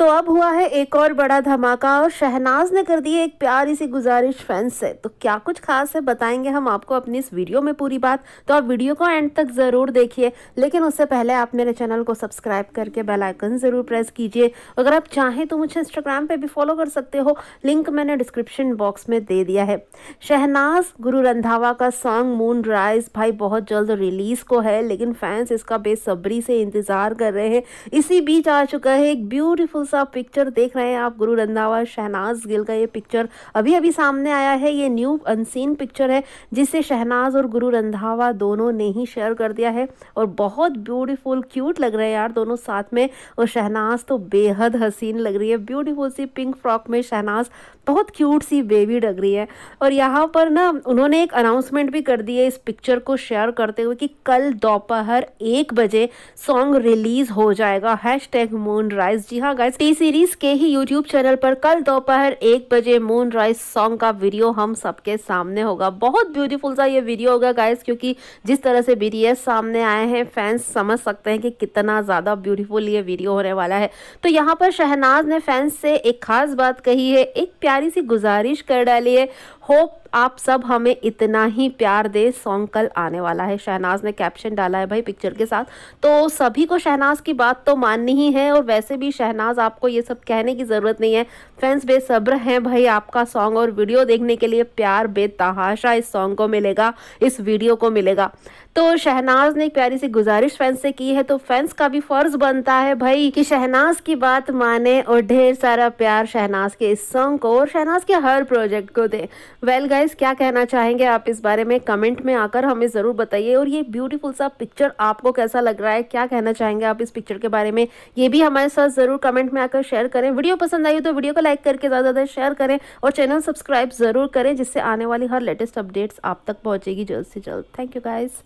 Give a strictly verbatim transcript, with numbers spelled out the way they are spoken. तो अब हुआ है एक और बड़ा धमाका और शहनाज ने कर दी है एक प्यारी सी गुजारिश फैंस से। तो क्या कुछ खास है बताएंगे हम आपको अपनी इस वीडियो में पूरी बात, तो आप वीडियो को एंड तक ज़रूर देखिए। लेकिन उससे पहले आप मेरे चैनल को सब्सक्राइब करके बेल आइकन ज़रूर प्रेस कीजिए। अगर आप चाहें तो मुझे इंस्टाग्राम पर भी फॉलो कर सकते हो, लिंक मैंने डिस्क्रिप्शन बॉक्स में दे दिया है। शहनाज गुरु रंधावा का सॉन्ग मून राइज भाई बहुत जल्द रिलीज़ को है, लेकिन फैंस इसका बेसब्री से इंतज़ार कर रहे हैं। इसी बीच आ चुका है एक ब्यूटीफुल आप पिक्चर देख रहे हैं आप, गुरु रंधावा शहनाज गिल का ये पिक्चर अभी अभी सामने आया है। ये न्यू अनसीन पिक्चर है जिसे शहनाज और गुरु रंधावा दोनों ने ही शेयर कर दिया है और बहुत ब्यूटीफुल क्यूट लग रहे हैं यार दोनों साथ में। और शहनाज तो बेहद हसीन लग रही है, ब्यूटीफुल सी पिंक फ्रॉक में शहनाज बहुत क्यूट सी बेबी लग रही है। और यहाँ पर ना उन्होंने एक अनाउंसमेंट भी कर दी है इस पिक्चर को शेयर करते हुए कि कल दोपहर एक बजे सॉन्ग रिलीज हो जाएगा, हैशटैग मून राइज। जी हाँ गाइस, टी सीरीज के ही यूट्यूब चैनल पर कल दोपहर एक बजे मून राइज सॉन्ग का वीडियो हम सबके सामने होगा। बहुत ब्यूटीफुल सा ये वीडियो होगा गाइस, क्योंकि जिस तरह से बीटीएस सामने आए हैं फैंस समझ सकते हैं कि कितना ज़्यादा ब्यूटीफुल ये वीडियो होने वाला है। तो यहाँ पर शहनाज ने फैंस से एक खास बात कही है, एक प्यारी सी गुजारिश कर डाली है, होप आप सब हमें इतना ही प्यार दे, सॉन्ग कल आने वाला है। शहनाज ने कैप्शन डाला है भाई पिक्चर के साथ। तो सभी को शहनाज की बात तो माननी ही है और वैसे भी शहनाज आपको ये सब कहने की ज़रूरत नहीं है, फैंस बेसब्र हैं भाई आपका सॉन्ग और वीडियो देखने के लिए। प्यार बेतहाशा इस सॉन्ग को मिलेगा, इस वीडियो को मिलेगा। तो शहनाज ने एक प्यारी सी गुजारिश फैंस से की है, तो फैंस का भी फर्ज बनता है भाई कि शहनाज की बात माने और ढेर सारा प्यार शहनाज के इस सॉन्ग को और शहनाज के हर प्रोजेक्ट को दे। वेल well, गाइस क्या कहना चाहेंगे आप इस बारे में कमेंट में आकर हमें ज़रूर बताइए। और ये ब्यूटीफुल सा पिक्चर आपको कैसा लग रहा है, क्या कहना चाहेंगे आप इस पिक्चर के बारे में, ये भी हमारे साथ ज़रूर कमेंट में आकर शेयर करें। वीडियो पसंद आई तो वीडियो को लाइक करके ज़्यादा से ज़्यादा शेयर करें और चैनल सब्सक्राइब ज़रूर करें, जिससे आने वाली हर लेटेस्ट अपडेट्स आप तक पहुँचेगी जल्द से जल्द। Thank you guys.